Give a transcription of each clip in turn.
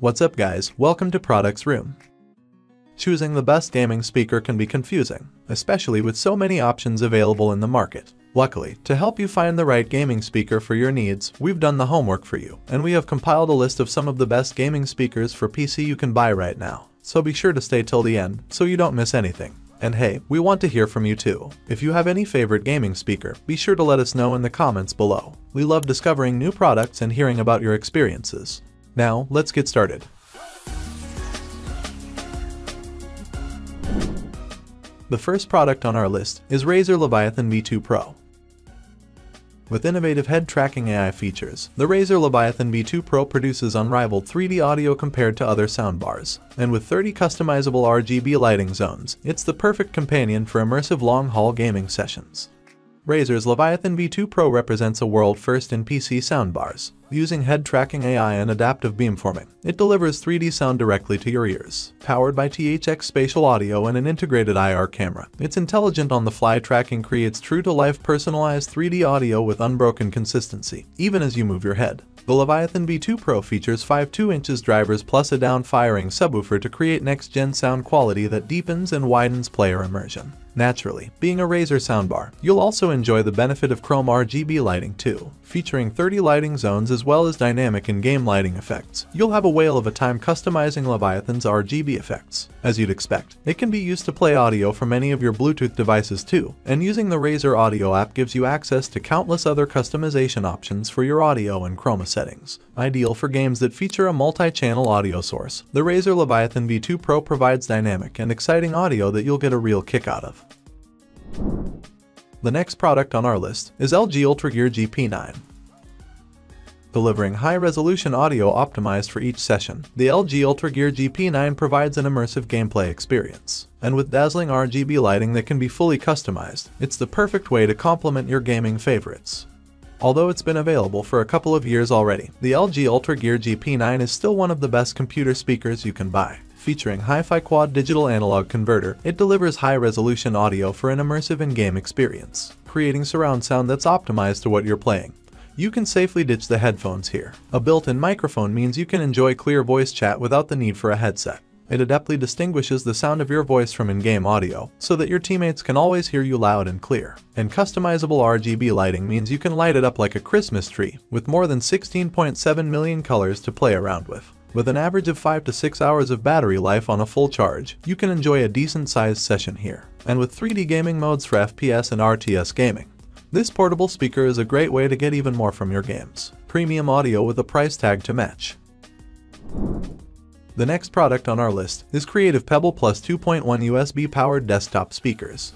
What's up guys, welcome to Products Room. Choosing the best gaming speaker can be confusing, especially with so many options available in the market. Luckily, to help you find the right gaming speaker for your needs, we've done the homework for you, and we have compiled a list of some of the best gaming speakers for PC you can buy right now. So be sure to stay till the end, so you don't miss anything. And hey, we want to hear from you too. If you have any favorite gaming speaker, be sure to let us know in the comments below. We love discovering new products and hearing about your experiences. Now, let's get started. The first product on our list is Razer Leviathan V2 Pro. With innovative head tracking AI features, the Razer Leviathan V2 Pro produces unrivaled 3D audio compared to other soundbars, and with 30 customizable RGB lighting zones, it's the perfect companion for immersive long-haul gaming sessions. Razer's Leviathan V2 Pro represents a world first in PC soundbars. Using head tracking AI and adaptive beamforming, it delivers 3D sound directly to your ears. Powered by THX spatial audio and an integrated IR camera, its intelligent on-the-fly tracking creates true-to-life personalized 3D audio with unbroken consistency, even as you move your head. The Leviathan V2 Pro features 5 2-inch drivers plus a down-firing subwoofer to create next-gen sound quality that deepens and widens player immersion. Naturally, being a Razer soundbar, you'll also enjoy the benefit of Chrome RGB lighting too. Featuring 30 lighting zones as well as dynamic in-game lighting effects, you'll have a whale of a time customizing Leviathan's RGB effects. As you'd expect, it can be used to play audio from any of your Bluetooth devices too, and using the Razer Audio app gives you access to countless other customization options for your audio and chroma settings. Ideal for games that feature a multi-channel audio source, the Razer Leviathan V2 Pro provides dynamic and exciting audio that you'll get a real kick out of. The next product on our list is LG UltraGear GP9. Delivering high-resolution audio optimized for each session, the LG UltraGear GP9 provides an immersive gameplay experience. And with dazzling RGB lighting that can be fully customized, it's the perfect way to complement your gaming favorites. Although it's been available for a couple of years already, the LG UltraGear GP9 is still one of the best computer speakers you can buy. Featuring Hi-Fi Quad Digital Analog Converter, it delivers high-resolution audio for an immersive in-game experience, creating surround sound that's optimized to what you're playing. You can safely ditch the headphones here. A built-in microphone means you can enjoy clear voice chat without the need for a headset. It adeptly distinguishes the sound of your voice from in-game audio, so that your teammates can always hear you loud and clear. And customizable RGB lighting means you can light it up like a Christmas tree, with more than 16.7 million colors to play around with. With an average of 5 to 6 hours of battery life on a full charge, you can enjoy a decent-sized session here. And with 3D gaming modes for FPS and RTS gaming, this portable speaker is a great way to get even more from your games. Premium audio with a price tag to match. The next product on our list is Creative Pebble plus 2.1 USB-powered desktop speakers.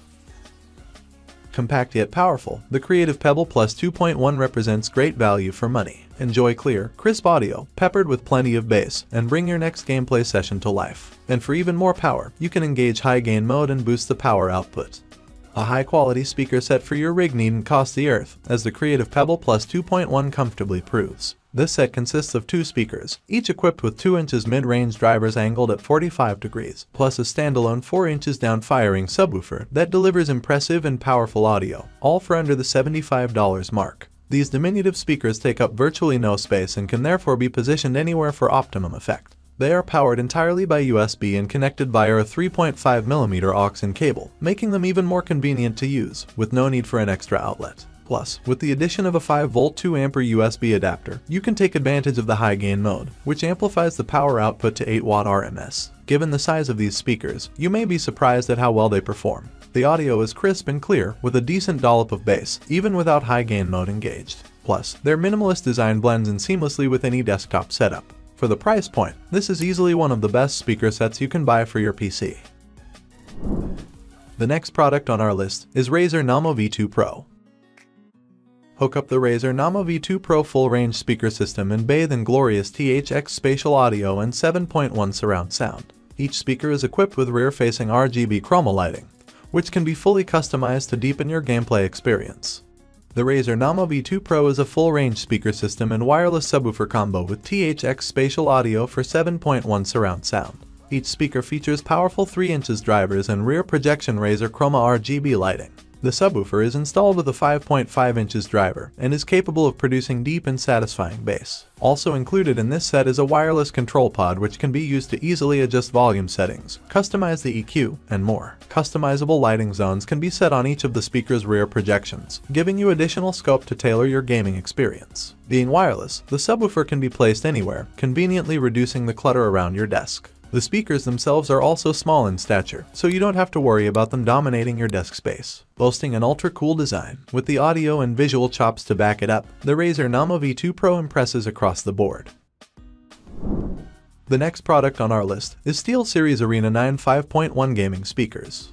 Compact yet powerful, the Creative Pebble plus 2.1 represents great value for money. Enjoy clear, crisp audio, peppered with plenty of bass, and bring your next gameplay session to life. And for even more power, you can engage high-gain mode and boost the power output. A high-quality speaker set for your rig needn't cost the earth, as the Creative Pebble Plus 2.1 comfortably proves. This set consists of 2 speakers, each equipped with 2-inch mid-range drivers angled at 45 degrees, plus a standalone 4-inch down-firing subwoofer that delivers impressive and powerful audio, all for under the $75 mark. These diminutive speakers take up virtually no space and can therefore be positioned anywhere for optimum effect. They are powered entirely by USB and connected via a 3.5mm aux-in cable, making them even more convenient to use, with no need for an extra outlet. Plus, with the addition of a 5V 2A USB adapter, you can take advantage of the high-gain mode, which amplifies the power output to 8W RMS. Given the size of these speakers, you may be surprised at how well they perform. The audio is crisp and clear, with a decent dollop of bass, even without high-gain mode engaged. Plus, their minimalist design blends in seamlessly with any desktop setup. For the price point, this is easily one of the best speaker sets you can buy for your PC. The next product on our list is Razer Nommo V2 Pro. Hook up the Razer Nommo V2 Pro full-range speaker system and bathe in glorious THX spatial audio and 7.1 surround sound. Each speaker is equipped with rear-facing RGB chroma lighting, which can be fully customized to deepen your gameplay experience. The Razer Nommo V2 Pro is a full-range speaker system and wireless subwoofer combo with THX spatial audio for 7.1 surround sound. Each speaker features powerful 3-inch drivers and rear projection Razer Chroma RGB lighting. The subwoofer is installed with a 5.5 inches driver and is capable of producing deep and satisfying bass. Also included in this set is a wireless control pod which can be used to easily adjust volume settings, customize the EQ, and more. Customizable lighting zones can be set on each of the speaker's rear projections, giving you additional scope to tailor your gaming experience. Being wireless, the subwoofer can be placed anywhere, conveniently reducing the clutter around your desk. The speakers themselves are also small in stature, so you don't have to worry about them dominating your desk space. Boasting an ultra-cool design, with the audio and visual chops to back it up, the Razer Nommo V2 Pro impresses across the board. The next product on our list is SteelSeries Arena 9 5.1 gaming speakers.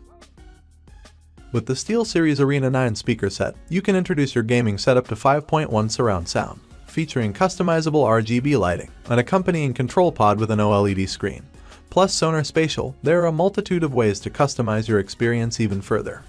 With the SteelSeries Arena 9 speaker set, you can introduce your gaming setup to 5.1 surround sound, featuring customizable RGB lighting, an accompanying control pod with an OLED screen. Plus Sonar Spatial, there are a multitude of ways to customize your experience even further.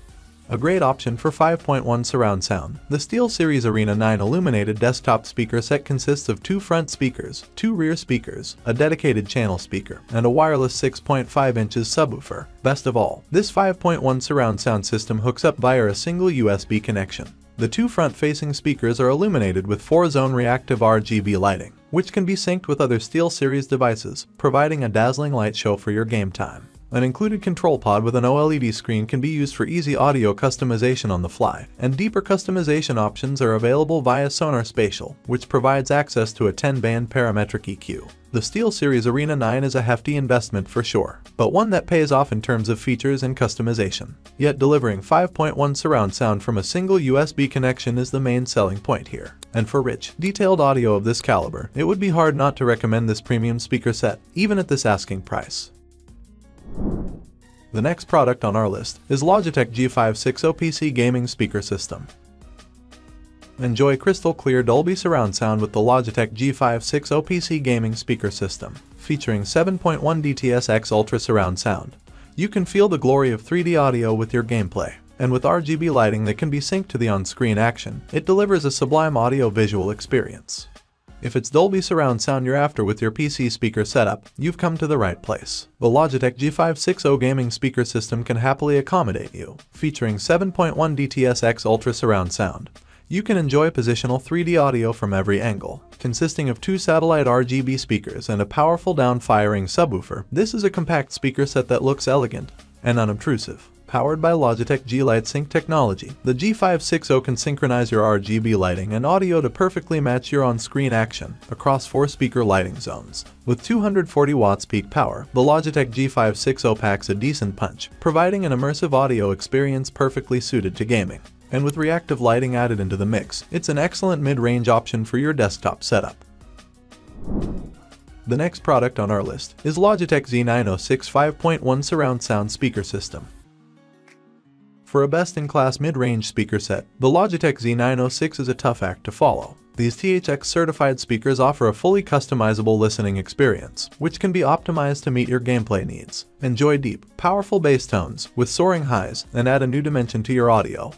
A great option for 5.1 surround sound, the SteelSeries Arena 9 illuminated desktop speaker set consists of 2 front speakers, 2 rear speakers, a dedicated channel speaker, and a wireless 6.5 inches subwoofer. Best of all, this 5.1 surround sound system hooks up via a single USB connection. The 2 front-facing speakers are illuminated with 4-zone reactive RGB lighting, which can be synced with other SteelSeries devices, providing a dazzling light show for your game time. An included control pod with an OLED screen can be used for easy audio customization on the fly, and deeper customization options are available via Sonar Spatial, which provides access to a 10-band parametric EQ. The SteelSeries Arena 9 is a hefty investment for sure, but one that pays off in terms of features and customization. Yet delivering 5.1 surround sound from a single USB connection is the main selling point here. And for rich, detailed audio of this caliber, it would be hard not to recommend this premium speaker set, even at this asking price. The next product on our list is Logitech G560 PC Gaming Speaker System. Enjoy crystal clear Dolby surround sound with the Logitech G560 PC Gaming Speaker System. Featuring 7.1 DTS:X Ultra surround sound, you can feel the glory of 3D audio with your gameplay. And with RGB lighting that can be synced to the on-screen action, it delivers a sublime audio-visual experience. If it's Dolby surround sound you're after with your PC speaker setup, you've come to the right place. The Logitech G560 gaming speaker system can happily accommodate you. Featuring 7.1 DTS:X Ultra surround sound, you can enjoy positional 3D audio from every angle. Consisting of 2 satellite RGB speakers and a powerful down-firing subwoofer, this is a compact speaker set that looks elegant and unobtrusive. Powered by Logitech G Light Sync technology, the G560 can synchronize your RGB lighting and audio to perfectly match your on-screen action across 4 speaker lighting zones. With 240 watts peak power, the Logitech G560 packs a decent punch, providing an immersive audio experience perfectly suited to gaming. And with reactive lighting added into the mix, it's an excellent mid-range option for your desktop setup. The next product on our list is Logitech Z906 5.1 surround sound speaker system. For a best-in-class mid-range speaker set, the Logitech Z906 is a tough act to follow. These THX certified speakers offer a fully customizable listening experience, which can be optimized to meet your gameplay needs. Enjoy deep, powerful bass tones with soaring highs and add a new dimension to your audio.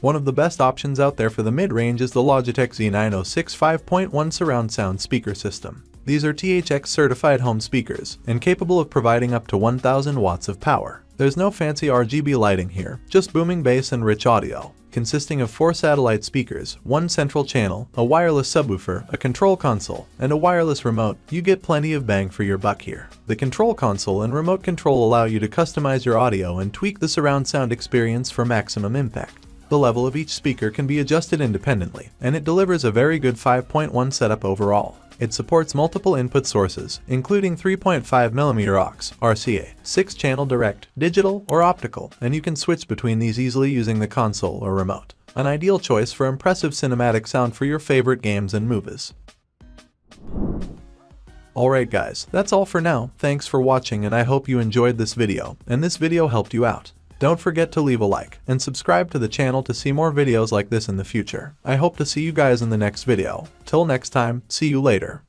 One of the best options out there for the mid-range is the Logitech Z906 5.1 surround sound speaker system. These are THX certified home speakers and capable of providing up to 1000 watts of power. There's no fancy RGB lighting here, just booming bass and rich audio. Consisting of 4 satellite speakers, 1 central channel, a wireless subwoofer, a control console, and a wireless remote, you get plenty of bang for your buck here. The control console and remote control allow you to customize your audio and tweak the surround sound experience for maximum impact. The level of each speaker can be adjusted independently, and it delivers a very good 5.1 setup overall. It supports multiple input sources, including 3.5mm aux, RCA, 6-channel direct, digital, or optical, and you can switch between these easily using the console or remote. An ideal choice for impressive cinematic sound for your favorite games and movies. Alright guys, that's all for now. Thanks for watching and I hope you enjoyed this video, and this video helped you out. Don't forget to leave a like and subscribe to the channel to see more videos like this in the future. I hope to see you guys in the next video. Till next time, see you later.